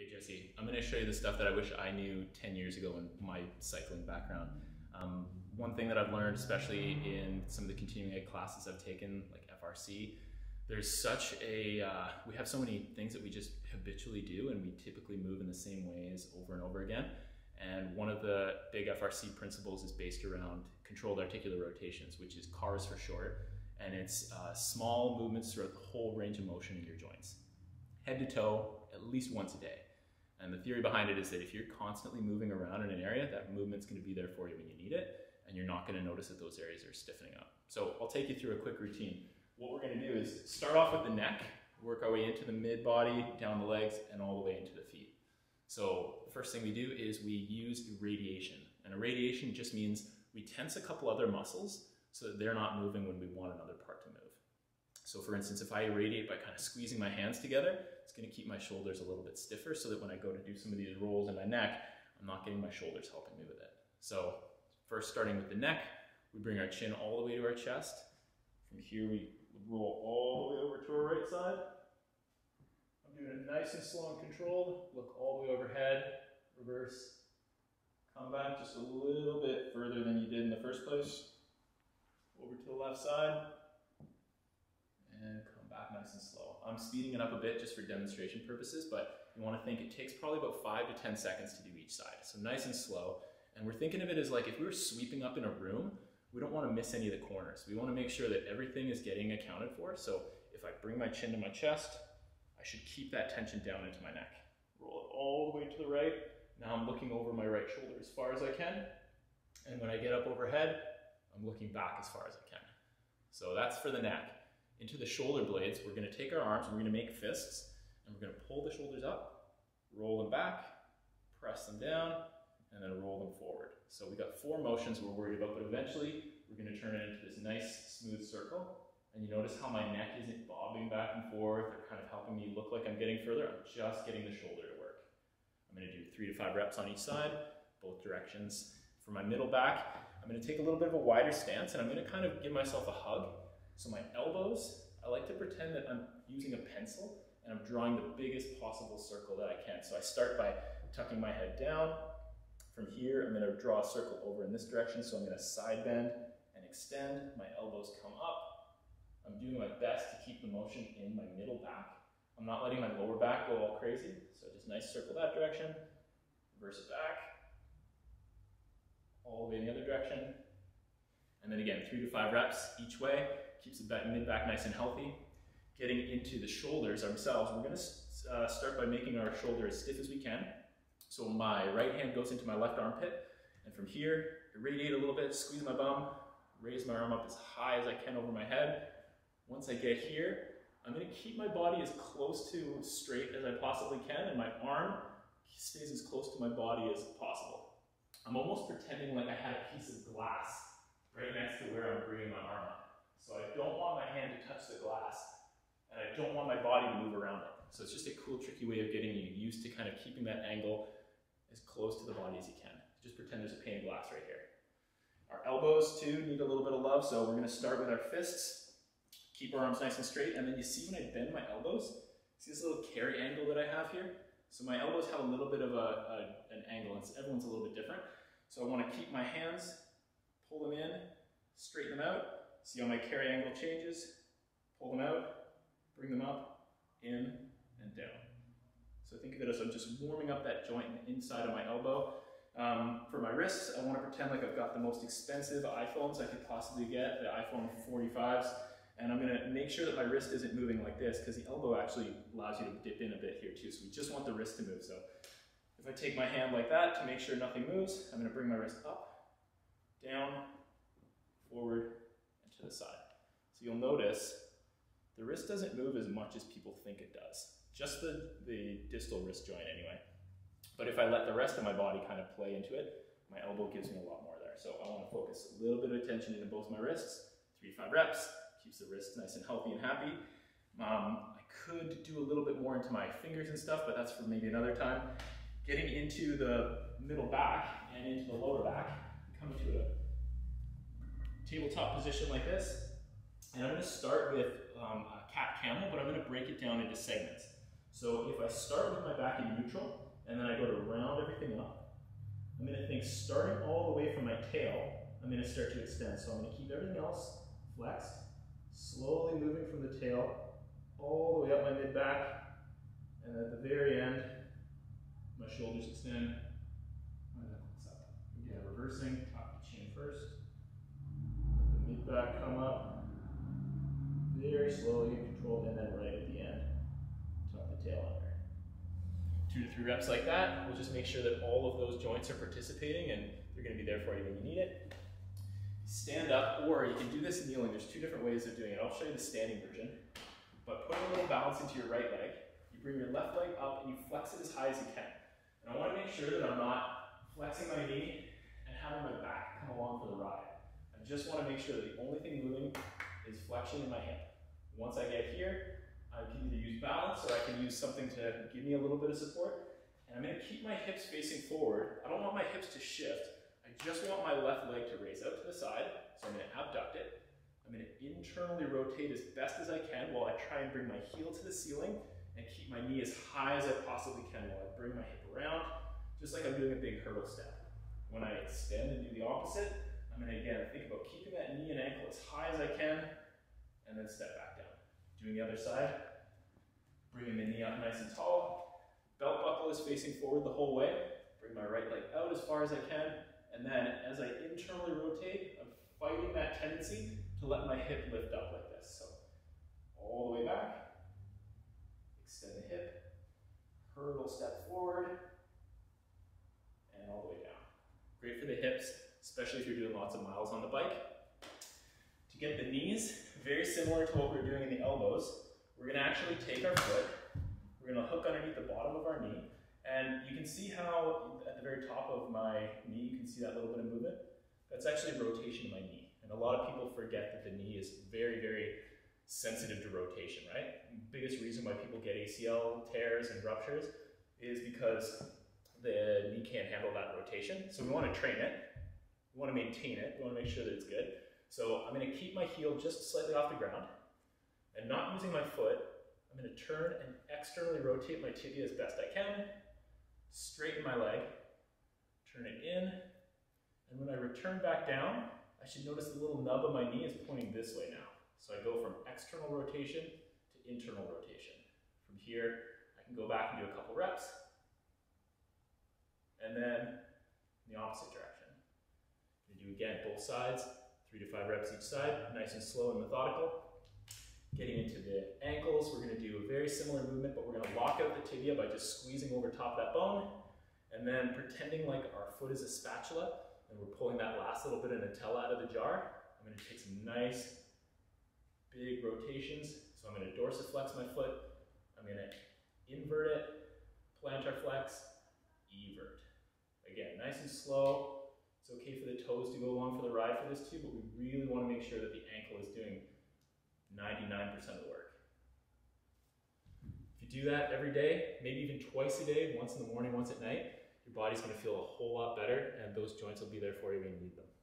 Hey Jesse, I'm going to show you the stuff that I wish I knew 10 years ago in my cycling background. One thing that I've learned, especially in some of the continuing ed classes I've taken, like FRC, there's such a, we have so many things that we just habitually do, and we typically move in the same ways over and over again. And one of the big FRC principles is based around controlled articular rotations, which is CARS for short. And it's small movements throughout the whole range of motion in your joints, head to toe, at least once a day. And the theory behind it is that if you're constantly moving around in an area, that movement's going to be there for you when you need it, and you're not going to notice that those areas are stiffening up. So I'll take you through a quick routine. What we're going to do is start off with the neck, work our way into the mid-body, down the legs, and all the way into the feet. So the first thing we do is we use irradiation. And irradiation just means we tense a couple other muscles so that they're not moving when we want another part to move. So for instance, if I irradiate by kind of squeezing my hands together, it's going to keep my shoulders a little bit stiffer so that when I go to do some of these rolls in my neck, I'm not getting my shoulders helping me with it. So first, starting with the neck, we bring our chin all the way to our chest. From here, we roll all the way over to our right side. I'm doing it nice and slow and controlled. Look all the way overhead, reverse, come back just a little bit further than you did in the first place. Over to the left side, and come back nice and slow. I'm speeding it up a bit just for demonstration purposes, but you want to think it takes probably about 5 to 10 seconds to do each side. So nice and slow. And we're thinking of it as like if we were sweeping up in a room, we don't want to miss any of the corners. We want to make sure that everything is getting accounted for. So if I bring my chin to my chest, I should keep that tension down into my neck. Roll it all the way to the right. Now I'm looking over my right shoulder as far as I can. And when I get up overhead, I'm looking back as far as I can. So that's for the neck. Into the shoulder blades, we're going to take our arms, we're going to make fists, and we're going to pull the shoulders up, roll them back, press them down, and then roll them forward. So we got four motions we're worried about, but eventually we're going to turn it into this nice smooth circle. And you notice how my neck isn't bobbing back and forth or kind of helping me look like I'm getting further. I'm just getting the shoulder to work. I'm going to do 3 to 5 reps on each side, both directions. For my middle back, I'm going to take a little bit of a wider stance, and I'm going to kind of give myself a hug. So my elbows, I like to pretend that I'm using a pencil and I'm drawing the biggest possible circle that I can. So I start by tucking my head down. From here, I'm going to draw a circle over in this direction. So I'm going to side bend and extend. My elbows come up. I'm doing my best to keep the motion in my middle back. I'm not letting my lower back go all crazy. So just nice circle that direction, reverse it back, all the way in the other direction. And then again, 3 to 5 reps each way. Keeps the mid-back nice and healthy. Getting into the shoulders ourselves, we're going to start by making our shoulder as stiff as we can. So my right hand goes into my left armpit, and from here, irradiate a little bit, squeeze my bum, raise my arm up as high as I can over my head. Once I get here, I'm going to keep my body as close to straight as I possibly can, and my arm stays as close to my body as possible. I'm almost pretending like I had a piece of glass right next to where I'm bringing my arm up. So I don't want my hand to touch the glass, and I don't want my body to move around it. So it's just a cool, tricky way of getting you used to kind of keeping that angle as close to the body as you can. Just pretend there's a pane of glass right here. Our elbows, too, need a little bit of love, so we're going to start with our fists, keep our arms nice and straight, and then you see when I bend my elbows, see this little carry angle that I have here? So my elbows have a little bit of an angle, and everyone's a little bit different. So I want to keep my hands, pull them in, straighten them out. See how my carry angle changes? Pull them out, bring them up, in and down. So think of it as I'm just warming up that joint inside of my elbow. For my wrists, I want to pretend like I've got the most expensive iPhones I could possibly get, the iPhone 45s, and I'm going to make sure that my wrist isn't moving like this, because the elbow actually allows you to dip in a bit here too, so we just want the wrist to move. So if I take my hand like that to make sure nothing moves, I'm going to bring my wrist up, down, forward, to the side. So you'll notice the wrist doesn't move as much as people think it does. Just the distal wrist joint anyway. But if I let the rest of my body kind of play into it, my elbow gives me a lot more there. So I want to focus a little bit of attention into both my wrists. 3 to 5 reps. Keeps the wrist nice and healthy and happy. I could do a little bit more into my fingers and stuff, but that's for maybe another time. Getting into the middle back and into the lower back. Come to a tabletop position like this, and I'm going to start with a cat camel, but I'm going to break it down into segments. So if I start with my back in neutral, and then I go to round everything up, I'm going to think starting all the way from my tail, I'm going to start to extend. So I'm going to keep everything else flexed, slowly moving from the tail all the way up my mid-back, and at the very end, my shoulders extend, my knuckles up. Again, reversing, top to chin first, let the mid-back come up, very slowly, controlled, and then right at the end, tuck the tail under. 2 to 3 reps like that. We'll just make sure that all of those joints are participating and they're going to be there for you when you need it. Stand up, or you can do this kneeling. There's 2 different ways of doing it. I'll show you the standing version. But put a little balance into your right leg. You bring your left leg up and you flex it as high as you can. And I want to make sure that I'm not flexing my knee and having my back come along for the ride. I just want to make sure that the only thing moving is flexion in my hip. Once I get here, I can either use balance or I can use something to give me a little bit of support. And I'm going to keep my hips facing forward. I don't want my hips to shift. I just want my left leg to raise out to the side. So I'm going to abduct it. I'm going to internally rotate as best as I can while I try and bring my heel to the ceiling and keep my knee as high as I possibly can while I bring my hip around, just like I'm doing a big hurdle step. When I extend and do the opposite, I'm going to again think about keeping that knee and ankle as high as I can and then step back down. Doing the other side, bringing the knee up nice and tall, belt buckle is facing forward the whole way, bring my right leg out as far as I can, and then as I internally rotate, I'm fighting that tendency to let my hip lift up like this. So all the way back, extend the hip, hurdle step forward, and all the way down. Great for the hips, especially if you're doing lots of miles on the bike. To get the knees, very similar to what we're doing in the elbows, we're going to actually take our foot, we're going to hook underneath the bottom of our knee, and you can see how at the very top of my knee, you can see that little bit of movement. That's actually rotation of my knee, and a lot of people forget that the knee is very, very sensitive to rotation, right? The biggest reason why people get ACL tears and ruptures is because the knee can't handle that rotation, so we want to train it, we want to maintain it, we want to make sure that it's good. So I'm going to keep my heel just slightly off the ground and not using my foot. I'm going to turn and externally rotate my tibia as best I can, straighten my leg, turn it in, and when I return back down, I should notice the little nub of my knee is pointing this way now. So I go from external rotation to internal rotation. From here, I can go back and do a couple reps, and then in the opposite direction. I'm going to do again both sides. 3 to 5 reps each side, nice and slow and methodical. Getting into the ankles, we're going to do a very similar movement, but we're going to lock out the tibia by just squeezing over top that bone, and then pretending like our foot is a spatula, and we're pulling that last little bit of Nutella out of the jar. I'm going to take some nice, big rotations. So I'm going to dorsiflex my foot, I'm going to invert it, plantar flex, evert. Again, nice and slow. It's okay for the toes to go along for the ride for this too, but we really want to make sure that the ankle is doing 99% of the work. If you do that every day, maybe even twice a day, once in the morning, once at night, your body's going to feel a whole lot better and those joints will be there for you when you need them.